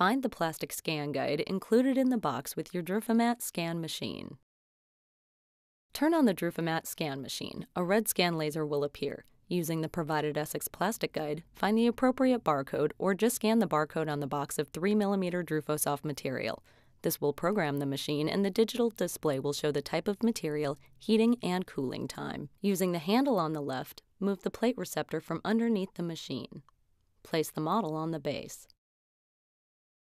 find the plastic scan guide included in the box with your Drufomat scan machine. Turn on the Drufomat scan machine. A red scan laser will appear. Using the provided Essex plastic guide, find the appropriate barcode or just scan the barcode on the box of 3mm Drufosoft material. This will program the machine, and the digital display will show the type of material, heating, and cooling time. Using the handle on the left, move the plate receptor from underneath the machine. Place the model on the base.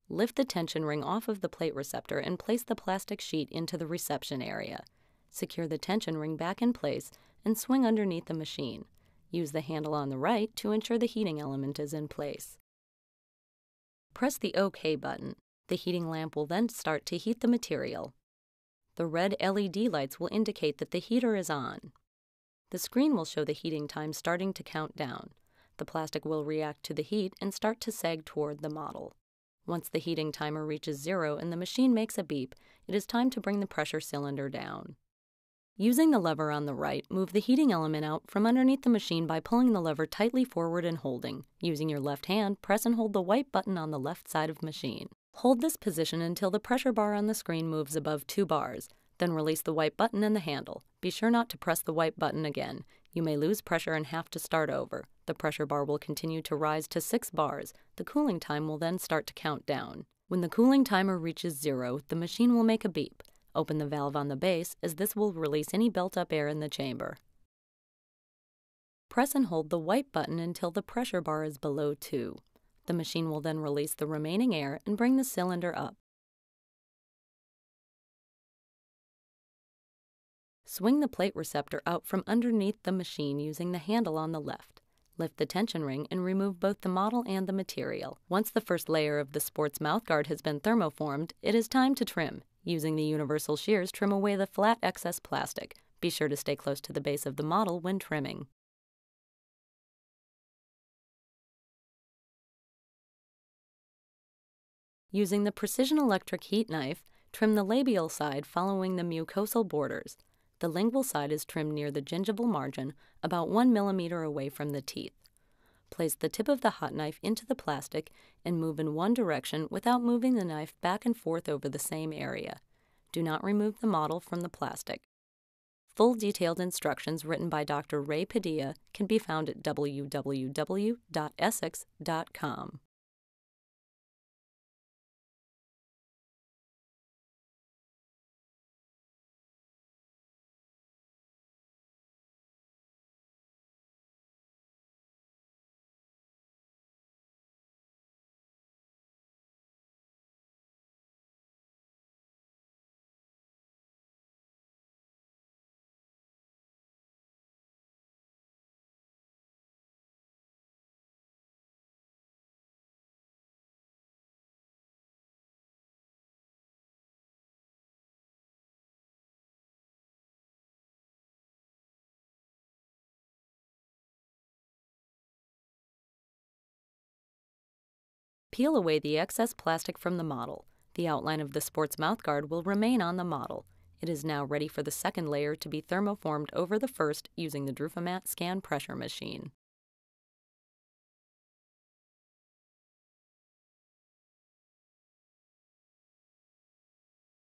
Lift the tension ring off of the plate receptor and place the plastic sheet into the reception area. Secure the tension ring back in place and swing underneath the machine. Use the handle on the right to ensure the heating element is in place. Press the OK button. The heating lamp will then start to heat the material. The red LED lights will indicate that the heater is on. The screen will show the heating time starting to count down. The plastic will react to the heat and start to sag toward the model. Once the heating timer reaches 0 and the machine makes a beep, it is time to bring the pressure cylinder down. Using the lever on the right, move the heating element out from underneath the machine by pulling the lever tightly forward and holding. Using your left hand, press and hold the white button on the left side of machine. Hold this position until the pressure bar on the screen moves above 2 bars, then release the white button and the handle. Be sure not to press the white button again. You may lose pressure and have to start over. The pressure bar will continue to rise to 6 bars. The cooling time will then start to count down. When the cooling timer reaches 0, the machine will make a beep. Open the valve on the base, as this will release any built-up air in the chamber. Press and hold the white button until the pressure bar is below 2. The machine will then release the remaining air and bring the cylinder up. Swing the plate receptor out from underneath the machine using the handle on the left. Lift the tension ring and remove both the model and the material. Once the first layer of the sports mouthguard has been thermoformed, it is time to trim. Using the universal shears, trim away the flat excess plastic. Be sure to stay close to the base of the model when trimming. Using the precision electric heat knife, trim the labial side following the mucosal borders. The lingual side is trimmed near the gingival margin, about 1mm away from the teeth. Place the tip of the hot knife into the plastic and move in one direction without moving the knife back and forth over the same area. Do not remove the model from the plastic. Full detailed instructions written by Dr. Ray Padilla can be found at www.essix.com. Peel away the excess plastic from the model. The outline of the sports mouthguard will remain on the model. It is now ready for the second layer to be thermoformed over the first using the Drufomat scan pressure machine.